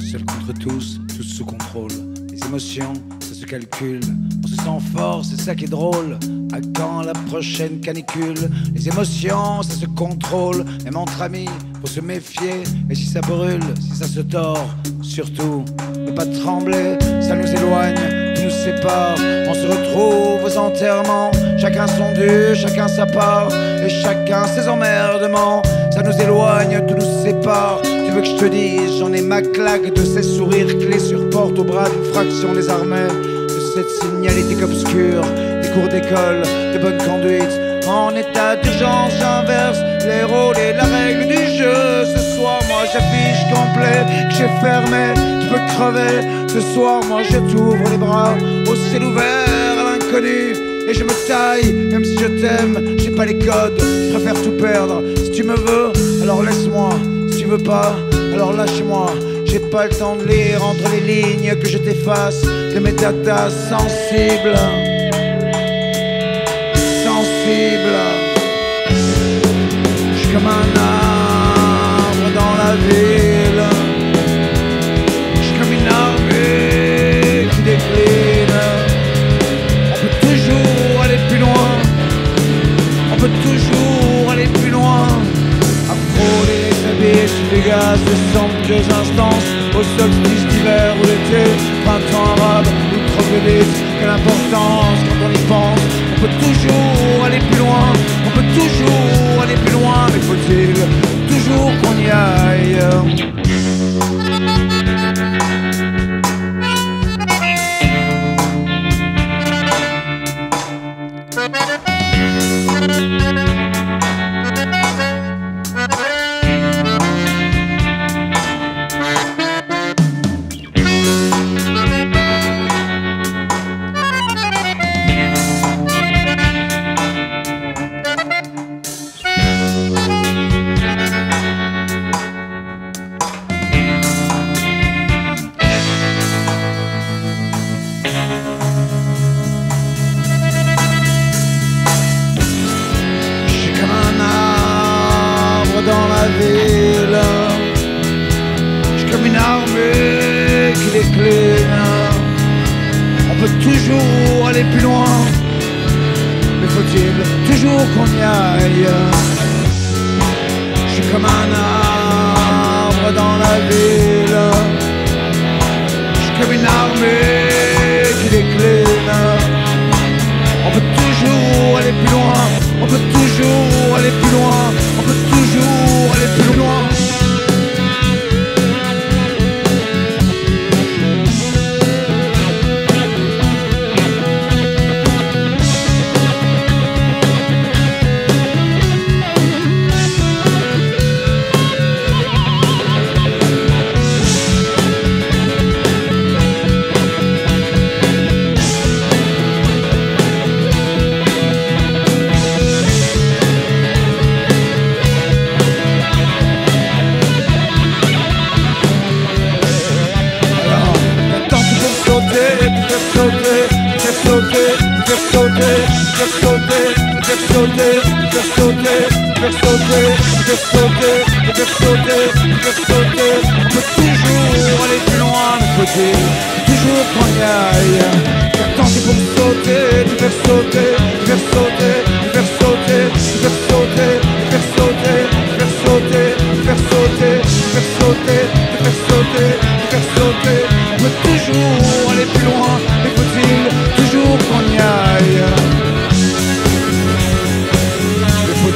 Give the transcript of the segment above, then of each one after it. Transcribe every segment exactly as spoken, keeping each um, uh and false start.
seul contre tous, tous sous contrôle. Les émotions, ça se calcule, on se sent fort, c'est ça qui est drôle. À quand la prochaine canicule? Les émotions, ça se contrôle, même entre amis, faut se méfier. Et si ça brûle, si ça se tord, surtout, ne pas trembler, ça nous éloigne. Nous sépare, on se retrouve aux enterrements, chacun son dû, chacun sa part, et chacun ses emmerdements. Ça nous éloigne, tout nous sépare. Tu veux que je te dise, j'en ai ma claque de ces sourires clés sur porte au bras d'une fraction des armées, de cette signalétique obscure, des cours d'école, des bonnes conduites. En état d'urgence, j'inverse les rôles et la règle du jeu. Ce soir, moi j'affiche complet, que j'ai fermé. Tu peux crever, ce soir moi je t'ouvre les bras au ciel ouvert à l'inconnu. Et je me taille, même si je t'aime, j'ai pas les codes, je préfère tout perdre. Si tu me veux, alors laisse-moi, si tu veux pas, alors lâche-moi. J'ai pas le temps de lire entre les lignes que je t'efface de mes datas sensibles. Sensible. Je suis comme un arbre dans la ville, toujours aller plus loin. À frôler les habits, les gaz, de somptueux instances, au solstice d'hiver ou l'été, printemps arabe ou troglodyte. Quelle importance quand on y pense. On peut toujours aller plus loin, on peut toujours aller plus loin, mais faut-il toujours qu'on y aille? J'suis comme une armée qui décline. On peut toujours aller plus loin, mais faut-il toujours qu'on y aille? J'suis comme un arbre dans la ville, j'suis comme une armée qui décline. On peut toujours aller plus loin, on peut toujours aller plus loin, on peut toujours aller plus loin. Toujours qu'on y aille. Mais faut-il, mais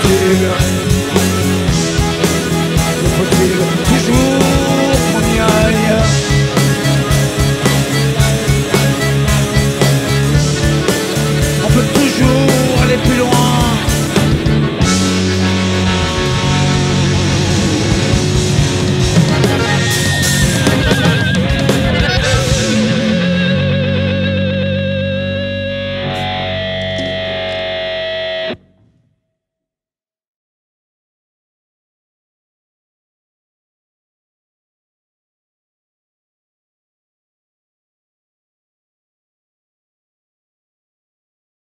faut-il toujours